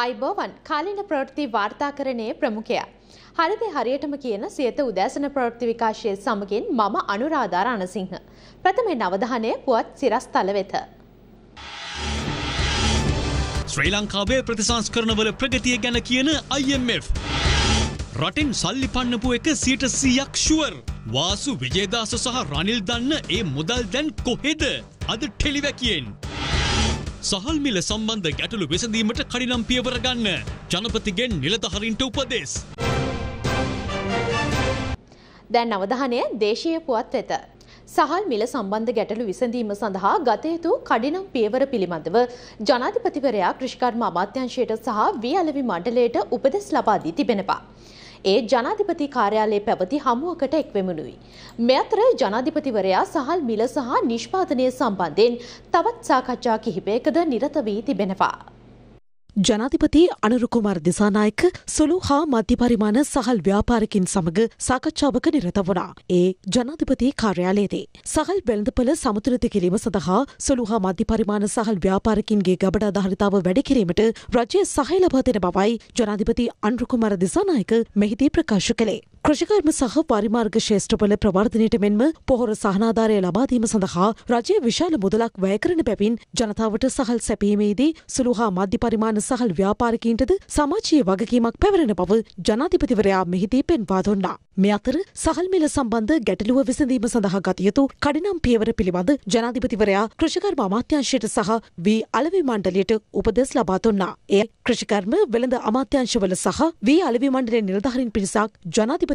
අයිබෝවන් කාලීන ප්‍රවෘත්ති වාර්තාකරණයේ ප්‍රමුඛයා හරිද හරියටම කියන සියත උදෑසන ප්‍රවෘත්ති විකාශයේ සමගින් මම අනුරාධා රණසිංහ ප්‍රථමේ නවධානයේ පුවත් සිරස්තල වෙත ශ්‍රී ලංකාවේ ප්‍රතිසංස්කරණවල ප්‍රගතිය ගැන කියන IMF රටින් සල්ලි පන්නපු එක 100ක් ෂුවර් වාසු විජේදාස සහ රනිල් දන්න ඒ මුදල් දැන් කොහෙද අද ටෙලිවැකියෙන් සහල් මිල සම්බන්ධ ගැටලු විසඳීමට කඩිනම් පියවර ගන්න ජනපතිගෙන් නිලධාරීන්ට උපදෙස්. දැන් අවධානය දේශීය පුවත් වෙත. සහල් මිල සම්බන්ධ ගැටලු විසඳීම සඳහා ගත යුතු කඩිනම් පියවර පිළිබඳව ජනාධිපතිවරයා කෘෂිකර්ම අමාත්‍යාංශයට සහ වී මණ්ඩලයට උපදෙස් ලබා දී තිබෙනවා. ඒ ජනාධිපති කාර්යාලයේ පැවති හමුවකට එක්වෙමුණුයි. මේ අතර ජනාධිපතිවරයා සහල් මිල සහ නිෂ්පාදනය සම්බන්ධයෙන් තවත් සාකච්ඡා කිහිපයකද නිරත වී තිබෙනවා. ජනාධිපති අනුර කුමාර දිසානායක සුළු හා මධ්‍ය පරිමාණ සහල් ව්‍යාපාරිකින් සමග සාකච්ඡාවක නිරත වුණා. ඒ ජනාධිපති කාර්යාලයේදී සහල් වෙළඳපොළ සමතුලිත කිරීම සඳහා සුළු හා මධ්‍ය පරිමාණ සහල් ව්‍යාපාරිකින්ගේ ගබඩා ධාරිතාව වැඩි කිරීමට රජය සහාය ලබා දෙන බවයි ජනාධිපති අනුර කුමාර දිසානායක මෙහිදී ප්‍රකාශ කළේ. කෘෂිකර්ම සහ පරිමාර්ග ශේෂ්ඨපල ප්‍රවර්ධනයට මෙන්ම පොහොර සහනාධාරය ලබා දීම සඳහා රජය විශාල මුදලක් වැය කරන බැවින් ජනතාවට සහල් සැපීමේදී සුළු හා මධ්‍ය පරිමාණ සහල් ව්‍යාපාරිකයින්ටද සමාජීය වගකීමක් පැවරෙන බව ජනාධිපතිවරයා මෙහිදී පෙන්වා දුන්නා. මේ අතර සහල් මිල සම්බන්ධ ගැටලුව විසඳීම සඳහා ගත යුතු කඩිනම් පියවර පිළිබඳ ජනාධිපතිවරයා කෘෂිකර්ම අමාත්‍යාංශයට සහ වී අලෙවි මණ්ඩලයට උපදෙස් ලබා දුන්නා. එය කෘෂිකර්ම වෙළඳ අමාත්‍යාංශවල සහ වී අලෙවි මණ්ඩලයේ නිලධාරීන් පිරිසක් ජනාධිපති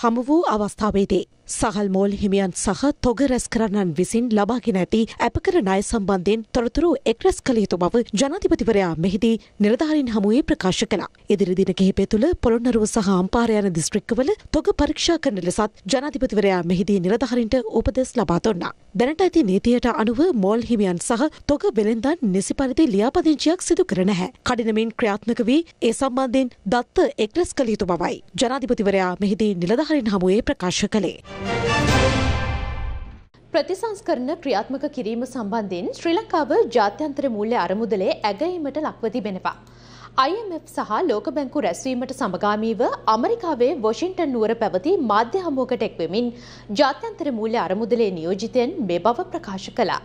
හමු වූ අවස්ථාවේදී සහල් මෝල් හිමියන් සහ තොග රැස් කරන්නන් විසින් ලබාගෙන ඇති ඇපකර ණය සම්බන්ධයෙන් තොරතුරු එක් රැස් කළ යුතු බව ජනාධිපතිවරයා මෙහිදී නිලධාරීන් හමුවේ ප්‍රකාශ කළා. ඉදිරි දින කිහිපය තුළ පොළොන්නරුව සහ අම්පාර යන දිස්ත්‍රික්කවල තොග පරීක්ෂා කරන ලෙසත් ජනාධිපතිවරයා මෙහිදී නිලධාරීන්ට උපදෙස් ලබා දුන්නා. දැනට ඇති නීතියට අනුව මෝල් හිමියන් සහ තොග වෙළෙන්දන් නිසි පරිදි ලියාපදිංචියක් සිදු කර නැහැ. කඩිනමින් ක්‍රියාත්මක වී ඒ සම්බන්ධයෙන් දත්ත එක් රැස් කළ යුතු බවයි ජනාධිපතිවරයා මෙහිදී නිලධාරීන් හමුවේ ප්‍රකාශ කළේ. ප්‍රතිසංස්කරණ ක්‍රියාත්මක කිරීම සම්බන්ධයෙන් ශ්‍රී ලංකාව ජාත්‍යන්තර මූල්‍ය අරමුදලේ ඇගයීමට ලක්ව තිබෙනවා. IMF සහ ලෝක බැංකු රැස්වීමට සමගාමීව ඇමරිකාවේ වොෂින්ටන් නුවර පැවති මාධ්‍ය හමුවකට එක්වෙමින් ජාත්‍යන්තර මූල්‍ය අරමුදලේ නියෝජිතයන් මේ බව ප්‍රකාශ කළා.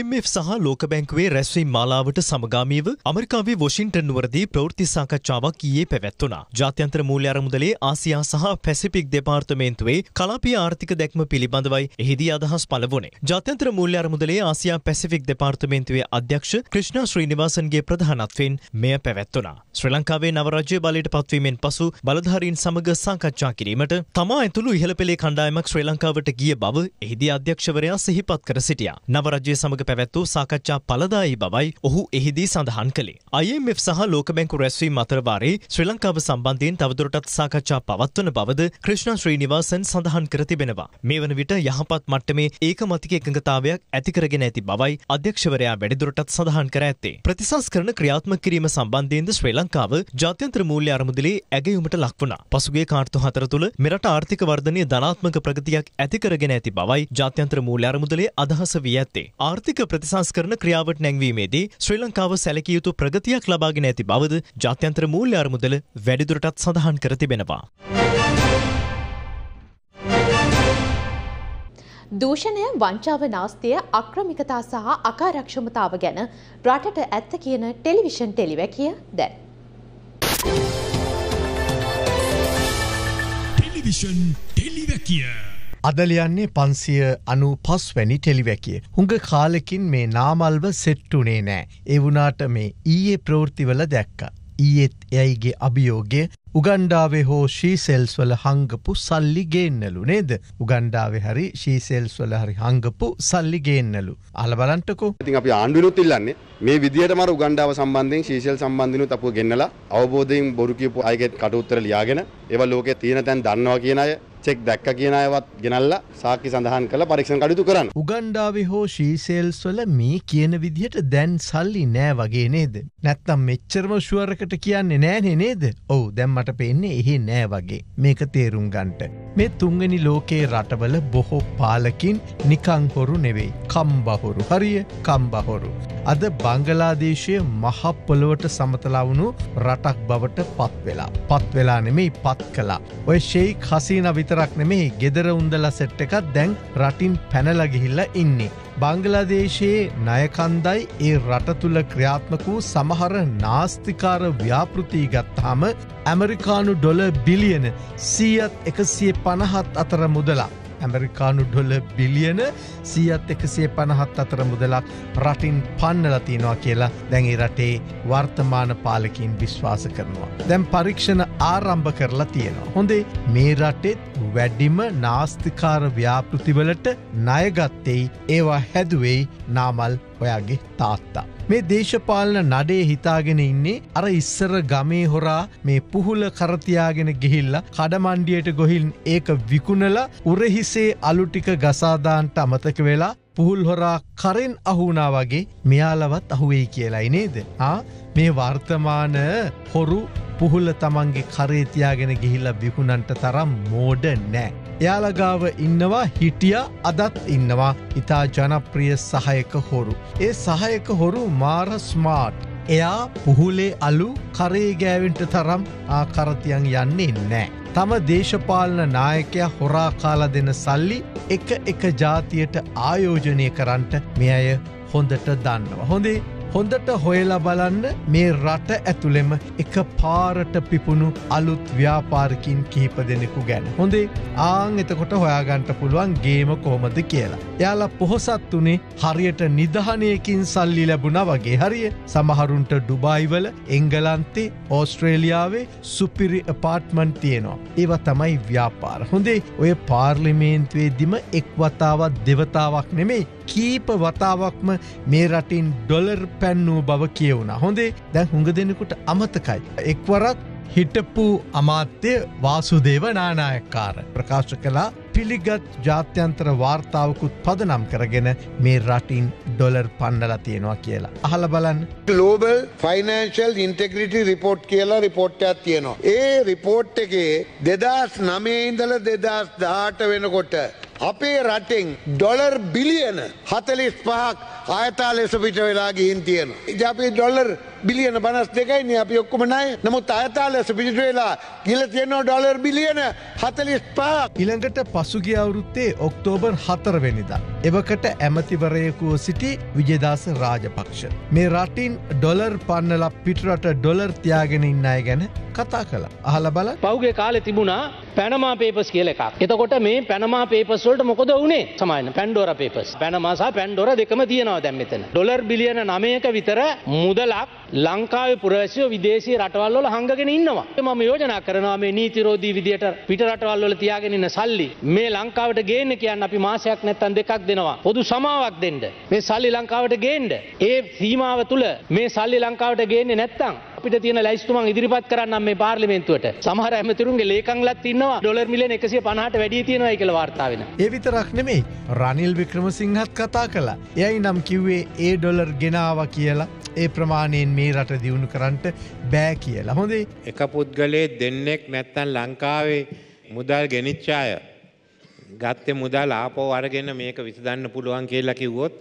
IMF සහ ලෝක බැංකුවේ රැස්වීම් මාලාවට සමගාමීව ඇමරිකාවේ වොෂින්ටන් නුවරදී ප්‍රවෘත්ති සාකච්ඡාවක් ඊයේ පැවැත්වුණා. ජාත්‍යන්තර මූල්‍ය අරමුදලේ ආසියා සහ පැසිෆික් දෙපාර්තමේන්තුවේ කලාපීය ආර්ථික දැක්ම පිළිබඳවයි එහිදී අදහස් පළ වුණේ. ජාත්‍යන්තර මූල්‍ය අරමුදලේ ආසියා පැසිෆික් දෙපාර්තමේන්තුවේ අධ්‍යක්ෂ ක්‍රිෂ්ණා ශ්‍රීනිවාසන්ගේ ප්‍රධානත්වයෙන් මෙය පැවැත්වුණා. ශ්‍රී ලංකාවේ නව රාජ්‍ය බලයට පත්වීමෙන් පසු බලධාරීන් සමග සාකච්ඡා කිරීමට තමා ඇතුළු ඉහළ පෙළේ කණ්ඩායමක් ශ්‍රී ලංකාවට ගිය බව එහිදී අධ්‍යක්ෂවරයා සිහිපත් කර සිටියා. නව රාජ්‍ය සමග පැවැත්වූ සාකච්ඡා පලදායි බවයි ඔහු එහිදී සඳහන් කළේ. IMF සහ ලෝක බැංකු රැස්වීම අතරවාරේ ශ්‍රී ලංකාව සම්බන්ධයෙන් තවදුරටත් සාකච්ඡා පවත්වන බවද ක්‍රිෂ්ණා ශ්‍රීනිවාසන් සඳහන් කර තිබෙනවා. මේ වන විට යහපත් මට්ටමේ ඒකමතික එකඟතාවයක් ඇති කරගෙන ඇති බවයි අධ්‍යක්ෂවරයා වැඩිදුරටත් සඳහන් කර ඇත්තේ. ප්‍රතිසංස්කරණ ක්‍රියාත්මක කිරීම සම්බන්ධයෙන්ද ශ්‍රී ලංකාව ජාත්‍යන්තර මූල්‍ය අරමුදලේ ඇගයීමට ලක් වුණා. පසුගිය කාර්තු හතර තුළ මෙරට ආර්ථික වර්ධනයේ ධනාත්මක ප්‍රගතියක් ඇති කරගෙන ඇති බවයි ජාත්‍යන්තර මූල්‍ය අරමුදලේ අදහස වී ඇත්තේ. ආර්ථික ප්‍රතිසංස්කරණ ක්‍රියාවට නැංවීමේදී ශ්‍රී ලංකාව සැලකිය යුතු ප්‍රගතියක් ලබාගෙන ඇති බවද ජාත්‍යන්තර මූල්‍ය අරමුදල වැඩිදුරටත් සඳහන් කර තිබෙනවා. දූෂණය, වංචාව, නාස්තිය, අක්‍රමිකතා සහ අකාර්යක්ෂමතාව ගැන රටට ඇත්ත කියන ටෙලිවිෂන් ටෙලිවැකිය දැන්. ටෙලිවිෂන් ටෙලිවැකිය අද ලියන්නේ 595 වැනි ටෙලිවැකිය. හුඟ කාලෙකින් මේ නාමල්ව සෙට්ටුනේ නෑ. ඒ වුණාට මේ ඊයේ ප්‍රවෘත්තිවල දැක්කා. ඊයේත් එයිගේ අභියෝගය උගන්ඩාවේ හෝ ශීසෙල්ස් වල හංගපු සල්ලි ගේන්නලු නේද? උගන්ඩාවේ හරි ශීසෙල්ස් වල හරි හංගපු සල්ලි ගේන්නලු. අහලා බලන්නකෝ. ඉතින් අපි ආණ්ඩුවෙනුත් ඉල්ලන්නේ මේ විදියටම අර උගන්ඩාව සම්බන්ධයෙන් ශීසෙල් සම්බන්ධිනුත් අපුව ගෙන්නලා අවබෝධයෙන් බොරු කියපු අයගේ කට උත්තර ලියාගෙන ඒවා ලෝකේ තියෙන තැන් දන්නවා කියන අය චෙක් දැක්ක කියන අයවත් ගෙනල්ලා සාක්ෂි සඳහන් කරලා පරීක්ෂණ කටයුතු කරන්න. උගන්ඩාවේ හෝ ශීසෙල්ස් වල මේ කියන විදිහට දැන් සල්ලි නෑ වගේ නේද? නැත්තම් මෙච්චරම ෂුවර් එකට කියන්නේ නෑනේ නේද? ඔව් දැන් මට පේන්නේ එහෙ නෑ වගේ. මේක තේරුම් ගන්නට මේ තුන්වෙනි ලෝකයේ රටවල බොහෝ පාලකින් නිකං හොරු නෙවෙයි. කම්බහොරු. හරිය කම්බහොරු. අද බංගලාදේශයේ මහ පොළොවට සමතලා වුණු රටක් බවට පත් වෙලා. පත් වෙලා නෙමෙයි පත් කළා. ඔය ෂේක් හසීනා තරක් නෙමේ ගෙදර උන්දලා සෙට් එකක් දැන් රටින් පැනලා ගිහිල්ලා ඉන්නේ. බංගලාදේශයේ ණය කන්දයි ඒ රට තුල ක්‍රියාත්මක වූ සමහර නාස්තිකාර ව්‍යාපෘති ගත්තාම ඇමරිකානු ඩොලර් බිලියන 100ත් 150ත් අතර මුදලක්. ඇමරිකානු ඩොලර් බිලියන 100ත් 150ත් අතර මුදලක් රටින් පන්නලා තිනවා කියලා දැන් ඒ රටේ වර්තමාන පාලකයන් විශ්වාස කරනවා. දැන් පරීක්ෂණ ආරම්භ කරලා තියෙනවා. හොඳේ මේ රටෙත් වැඩිම නාස්තිකාර ව්‍යාපෘති වලට ණය ගත්තේ ඒවා හැදුවේ නාමල් ඔයාගේ තාත්තා. මේ දේශපාලන නඩේ හිතාගෙන ඉන්නේ අර ඉස්සර ගමේ හොරා මේ පුහුල කරතියාගෙන ගිහිල්ලා කඩමණ්ඩියට ගොහින් ඒක විකුණලා උරහිසේ අලු ටික ගසා දාන්නට අමතක වෙලා පුහුල් හොරා කරෙන් අහු වුණා වගේ මෙයාලවත් අහු වෙයි කියලායි නේද? මේ වර්තමාන හොරු පුහුල තමන්ගේ කරේ තියාගෙන ගිහිල්ලා විකුණන්නට තරම් මෝඩ නෑ. එයාලගාව ඉන්නවා හිටියා අදත් ඉන්නවා ඉතා ජනප්‍රිය සහයක හොරු. ඒ සහයක හොරු මාර ස්මාර්ට්. එයා පුහුලේ අලු කරේ ගෑවෙන්ට තරම් ආකරතියන් යන්නේ නෑ. තම දේශපාලන නායකයා හොරා කාලා දෙන සල්ලි එක ජාතියට ආයෝජනය කරන්නට මේ අය හොඳට දන්නවා. හොඳේ හොඳට හොයලා බලන්න මේ රට ඇතුළෙම එක පාරට පිපුණු අලුත් ව්‍යාපාරිකින් කිහිප දෙනෙකු ගැන. හොඳේ ආන් එතකොට හොයාගන්න පුළුවන් ගේම කොහොමද කියලා. එයාලා පොහොසත් උනේ හරියට නිධානයකින් සල්ලි ලැබුණා වගේ. හරිය සමහරුන්ට ඩුබායි වල එංගලන්තේ ඕස්ට්‍රේලියාවේ සුපිරි අපාර්ට්මන්ට් තියෙනවා. ඒවා තමයි ව්‍යාපාර. හොඳේ ඔය පාර්ලිමේන්තුවේදීම එක් වතාවක් දෙවතාවක් නෙමෙයි කීප වතාවක්ම මේ රටින් ඩොලර් පැන්නූ බව කියවුණා. හොඳේ දැන් හුඟ දෙනෙකුට අමතකයි. එක්වරක් හිටපු අමාත්‍ය වාසුදේව නානායක්කාර ප්‍රකාශ කළා පිළිගත් ජාත්‍යන්තර වාර්තාවකුත් පදනම් කරගෙන මේ රටින් ඩොලර් පන්නලා තියෙනවා කියලා. අහලා බලන්න. Global Financial Integrity Report කියලා report එකක් තියෙනවා. ඒ report එකේ 2009 ඉඳලා 2018 වෙනකොට අපේ රටෙන් ඩොලර් බිලියන 45ක් ආයතන ලෙස පිට වෙලා ගිහින් තියෙනවා. ඉතින් අපි ඩොලර් බිලියන 52යි නේ අපි ඔක්කොම ණය. නමුත් ආයතන ලෙස පිට වෙලා ගිහලා තියෙනවා ඩොලර් බිලියන 45ක්. ඊළඟට පසුගිය අවුරුද්දේ ඔක්තෝබර් 4 වෙනිදා එවකට ඇමතිවරයෙකු සිටි විජේදාස රාජපක්ෂ මේ රටින් ඩොලර් පන්නලා පිටරට ඩොලර් තියාගෙන ඉන්න අය ගැන කතා කළා. අහලා බලන්න. පහුගිය කාලේ තිබුණා පැනමා පේපර්ස් කියලා එකක්. එතකොට මේ පැනමා පේපර්ස් වලට මොකද වුනේ? සමායන පැන්ඩෝරා පේපර්ස්. පැනමා සහ පැන්ඩෝරා දෙකම තියෙනවා දැන් මෙතන. ඩොලර් බිලියන 9ක විතර මුදලක් ලංකාවේ පුරවැසියෝ විදේශීය රටවල් වල හංගගෙන ඉන්නවා. මම යෝජනා කරනවා මේ නීතිරෝධී විදියට පිට රටවල් වල තියාගෙන ඉන්න සල්ලි මේ ලංකාවට ගේන්න කියන්න අපි මාසයක් නැත්තම් දෙකක් දෙනවා. පොදු සමාවක් දෙන්න. මේ සල්ලි ලංකාවට ගේන්න. ඒ සීමාව තුල මේ සල්ලි ලංකාවට ගේන්නේ නැත්තම් අපිට තියෙන ලයිස්තු මං ඉදිරිපත් කරන්නම් මේ පාර්ලිමේන්තුවට. සමහර ඇමතිවරුන්ගේ ලේකම්ලත් ඉන්නවා ඩොලර් මිලියන 150ට වැඩි තියෙනවායි කියලා වාර්තා වෙනවා. ඒ විතරක් නෙමෙයි රනිල් වික්‍රමසිංහත් කතා කළා. එයයි නම් කිව්වේ ඒ ඩොලර් ගෙනාවා කියලා. ඒ ප්‍රමාණයෙන් මේ රට දියුණු කරන්නට බෑ කියලා. හොඳේ එක පුද්ගලයේ දෙන්නෙක් නැත්තම් ලංකාවේ මුදල් ගෙනිච්ච අය ගත්තේ මුදල් ආපහු අරගෙන මේක විසඳන්න පුළුවන් කියලා කිව්වොත්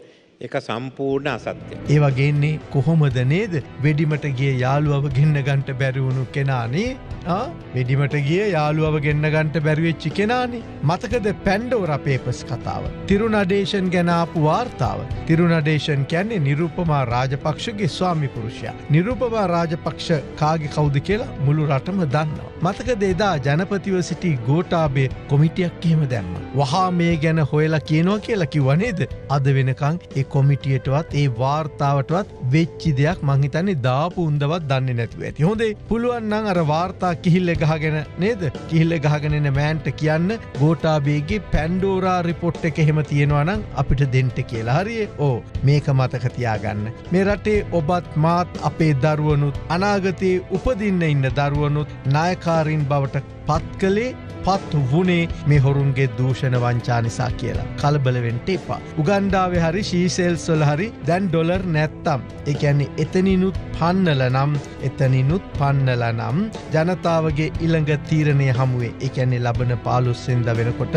ඒක සම්පූර්ණ අසත්‍යයි. ඒ වගේන්නේ කොහොමද නේද? වෙඩිමට ගිය යාළුවව ගෙන්න ගන්නට බැරි වුණු කෙනානේ මිඩිමටගිය යාළුවව ගෙන්නගන්ට බැරිවේ චිකෙනානේ. මතකද පැන්ඩෝරා පේපස් කතාව. තිරුනඩේෂන් ගැන ආපු වාර්තාව. තිරුනඩේෂන් කියන්නේ නිරූපමා රාජපක්ෂගේ ස්වාමි පුරුෂයා. නිරූපමා රාජපක්ෂ කාගේ කවුද කියලා මුළු රටම දන්නවා. මතකද එදා ජනපතිව සිටි ගෝඨාභය කොමිටියක් එහෙම දැම්මා. වහා මේ ගැන හොයලා කියනවා කියලා කිව්වා නේද? අද වෙනකන් ඒ කොමිටියටවත් ඒ වාර්තාවටවත් වෙච්චි දෙයක් මං හිතන්නේ දාපු උන්දවත් දන්නේ නැතුව ඇති. හොඳේ පුළුවන් නම් අර වාර්තා කිහිල්ල ගහගෙන නේද කිහිල්ල ගහගෙන එන මෑන්ට කියන්න ගෝඨාභයගේ පැන්ඩෝරා රිපෝට් එක එහෙම තියෙනවා නම් අපිට දෙන්න කියලා. හරියේ ඕ මේක මතක තියාගන්න. මේ රටේ ඔබත් මාත් අපේ දරුවනුත් අනාගතයේ උපදින්න ඉන්න දරුවනුත් නායකාරින් බවට පත් කළේ පත් වුණේ මේ හොරුන්ගේ දූෂණ වංචා නිසා කියලා. කලබල වෙන්න එපා. උගන්ඩාවේ හරි ශීසෙල්ස් වල හරි දැන් ඩොලර් නැත්තම් ඒ කියන්නේ එතනිනුත් පන්නලා නම් ජනතාවගේ ඊළඟ තීරණය හමුවේ. ඒ කියන්නේ ලබන 15 වෙනිදා වෙනකොට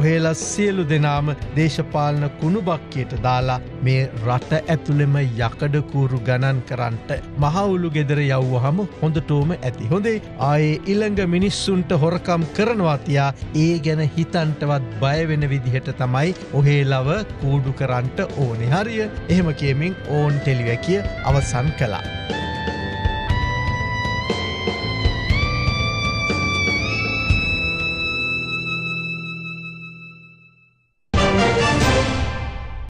ඔහෙලා සියලු දෙනාම දේශපාලන කුණුබක්කියට දාලා මේ රට ඇතුළෙම යකඩ කූරු ගණන් කරන්නට මහවුළු ගෙදර යවුවහම හොඳටම ඇති. හොඳේ ආයේ ඊළඟ මිනිස්සුන්ට හොරකම් කරනවා තියා ඒ ගැන හිතන්ටවත් බය වෙන විදිහට තමයි ඔහෙලව කූඩු කරන්නට ඕනේ. හරිය. එහෙම කියමින් ඕන් ටෙලිවැකිය අවසන් කළා.